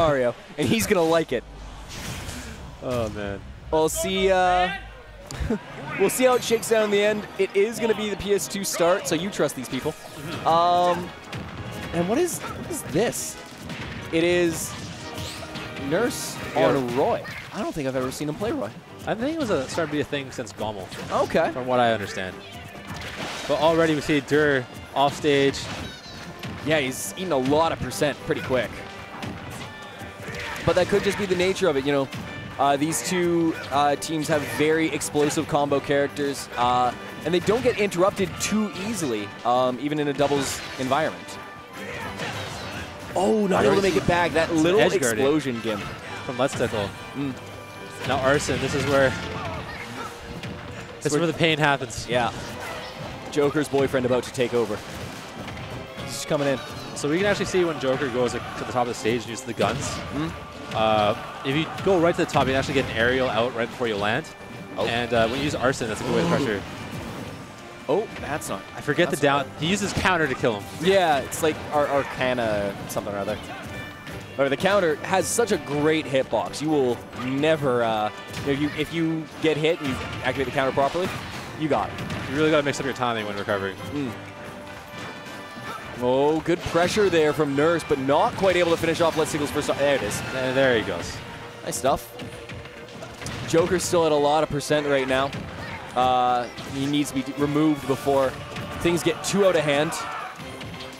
Mario, and he's gonna like it. Oh man. We'll see. We'll see how it shakes out in the end. It is gonna be the PS2 start, so you trust these people. And what is this? It is Nurse on Roy. I don't think I've ever seen him play Roy. I think it was started to be a thing since Gommel. Okay. From what I understand. But already we see Dhir off stage. Yeah, he's eating a lot of percent pretty quick. But that could just be the nature of it, you know. These two teams have very explosive combo characters, and they don't get interrupted too easily, even in a doubles environment. Oh, not able to make it back. That little explosion gimp. From LetsTickle. Mm. Now Arson, this is where the pain happens. Yeah. Joker's boyfriend about to take over. She's coming in. So we can actually see when Joker goes to the top of the stage and uses the guns. Mm-hmm. If you go right to the top, you can actually get an aerial out right before you land. Oh. And when you use Arson, that's a good way to pressure. Oh, that's not. I forget the down. He uses counter to kill him. Yeah, it's like Arcana something or other. Or the counter has such a great hitbox. You will never, if you get hit and you activate the counter properly, you got it. You really got to mix up your timing when recovering. Mm. Oh, good pressure there from Nurse, but not quite able to finish off LetsTickle's first. There it is. And there he goes. Nice stuff. Joker's still at a lot of percent right now. He needs to be removed before things get too out of hand.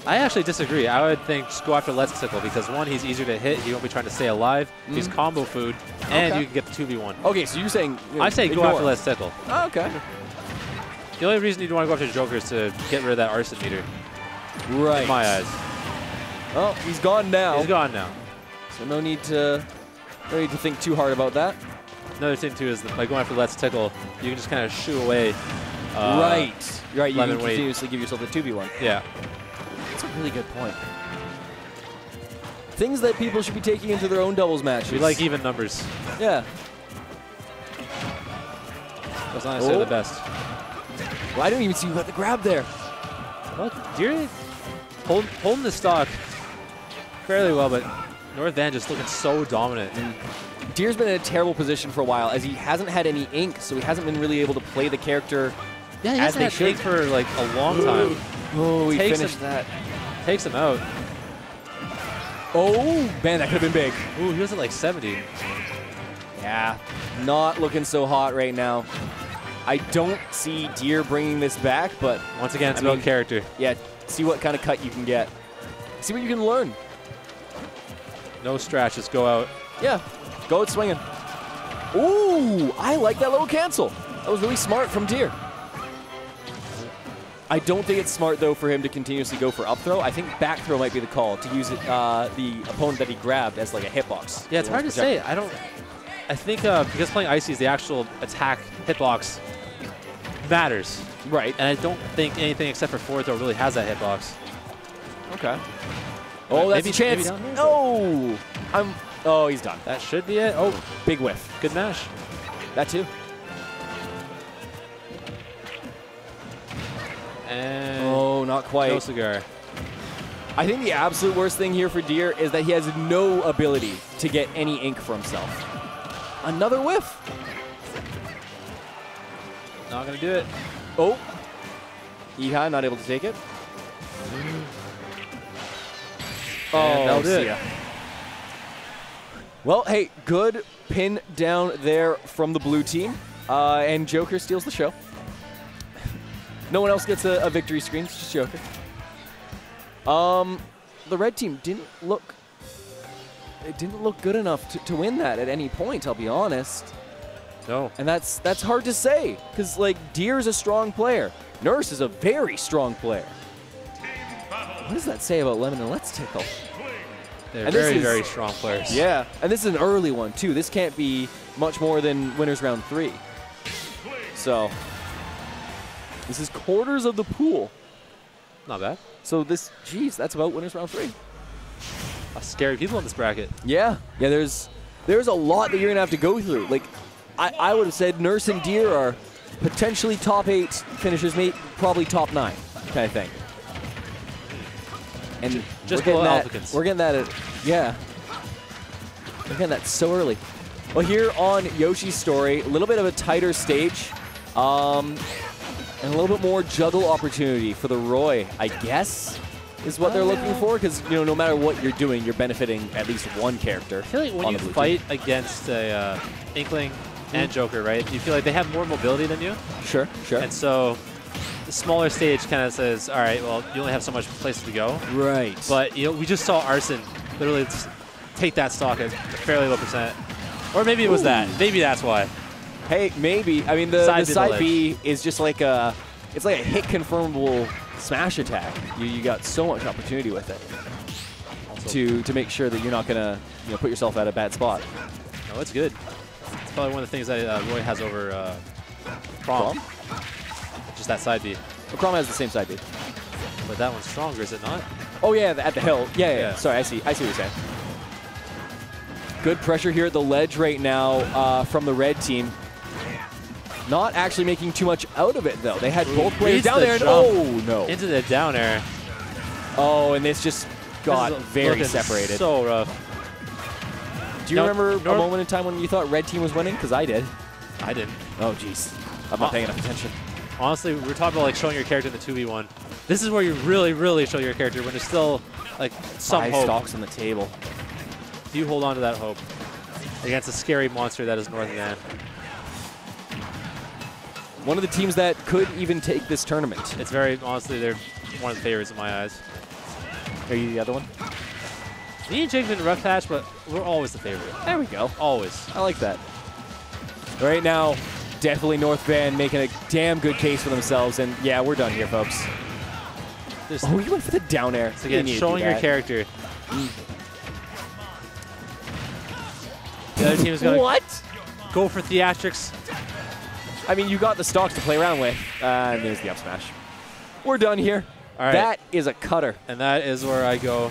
I actually disagree. I would think just go after LetsTickle because, one, he's easier to hit. He won't be trying to stay alive. Mm. He's combo food, and you can get the 2v1. Okay, so you're saying... I say go after LetsTickle. Oh, okay. The only reason you'd want to go after Joker is to get rid of that Arson meter. Right. In my eyes. Oh, he's gone now. He's gone now. So no need to think too hard about that. Another thing, too, is that by going after LetsTickle, you can just kind of shoo away. Right. Right, you can continuously give yourself a 2v1. Yeah. That's a really good point. Things that people should be taking into their own doubles matches. We like even numbers. Yeah. That's not necessarily the best. Well, I didn't even see you got the grab there. What? Dhir holding the stock fairly well, but North Van just looking so dominant. Mm. Deer's been in a terrible position for a while as he hasn't had any ink, so he hasn't been really able to play the character as they should. For like a long time. Oh, he finished that. Takes him out. Oh, man, that could have been big. Ooh, he was at like 70. Yeah, not looking so hot right now. I don't see Dhir bringing this back, but... Once again, it's about character. Yeah, see what kind of cut you can get. See what you can learn. No strash, just go out. Yeah, go out swinging. Ooh, I like that little cancel. That was really smart from Dhir. I don't think it's smart, though, for him to continuously go for up throw. I think back throw might be the call, to use it, the opponent that he grabbed as like a hitbox. Yeah, it's hard to say. I think because playing Icy is the actual attack hitbox matters. Right. And I don't think anything except for forward throw really has that hitbox. Okay. Oh, that's a chance. No! Oh, he's done. That should be it. Oh, big whiff. Good mash. That too. And oh, not quite. No cigar. I think the absolute worst thing here for Dhir is that he has no ability to get any ink for himself. Another whiff. Not going to do it. Oh. Iha not able to take it. Oh, see ya. Well, hey, good pin down there from the blue team. And Joker steals the show. No one else gets a victory screen. It's just Joker. The red team didn't look... It didn't look good enough to win that at any point, I'll be honest. No. And that's hard to say, because, like, Dhir is a strong player. Nurse is a very strong player. What does that say about Lemmon and LetsTickle? They're very, very strong players. Yeah, and this is an early one, too. This can't be much more than winners round 3. So, this is quarters of the pool. Not bad. So this, geez, that's about winners round 3. Scary people in this bracket. Yeah. Yeah, there's a lot that you're going to have to go through. Like, I would have said Nurse and Dhir are potentially top 8 finishers, maybe probably top 9 kind of thing. And just we're getting that at, yeah. Again, that's so early. Well, here on Yoshi's Story, a little bit of a tighter stage. And a little bit more juggle opportunity for the Roy, I guess, is what they're looking for. Because, you know, no matter what you're doing, you're benefiting at least one character. I feel like when you fight against a Inkling and Joker, right, you feel like they have more mobility than you. Sure, sure. And so the smaller stage kind of says, all right, well, you only have so much places to go. Right. But, you know, we just saw Arson literally take that stock at a fairly low percent. Or maybe it was that. Maybe that's why. Hey, maybe. I mean, the side B is just like a, it's like a hit confirmable smash attack. You got so much opportunity with it also, to make sure that you're not gonna put yourself at a bad spot. No, it's good. It's probably one of the things that Roy has over Chrom. Just that side B. Well, Chrom has the same side B, but that one's stronger, is it not? Oh yeah, at the hill. Yeah, yeah. Sorry, I see what you're saying. Good pressure here at the ledge right now from the red team. Not actually making too much out of it, though. They had both players down there. Oh, no. Into the down air. Oh, and this just got very separated. So rough. Do you remember a moment in time when you thought red team was winning? Because I did. I didn't. Oh, jeez. I'm not paying enough attention. Honestly, we were talking about like showing your character in the 2v1. This is where you really, really show your character when there's still like some hope. Five stocks on the table. Do you hold on to that hope against a scary monster that is Northern Man? One of the teams that could even take this tournament. It's very, honestly, they're one of the favorites in my eyes. Are you the other one? Me and Jake have been a rough patch, but we're always the favorite. There we go. Always. I like that. Right now, definitely North Van making a damn good case for themselves. And yeah, we're done here, folks. There's oh, you went for the down air. So again, showing your character. The other team is going to go for theatrics. I mean, you got the stocks to play around with. And there's the up smash. We're done here. All right. That is a cutter. And that is where I go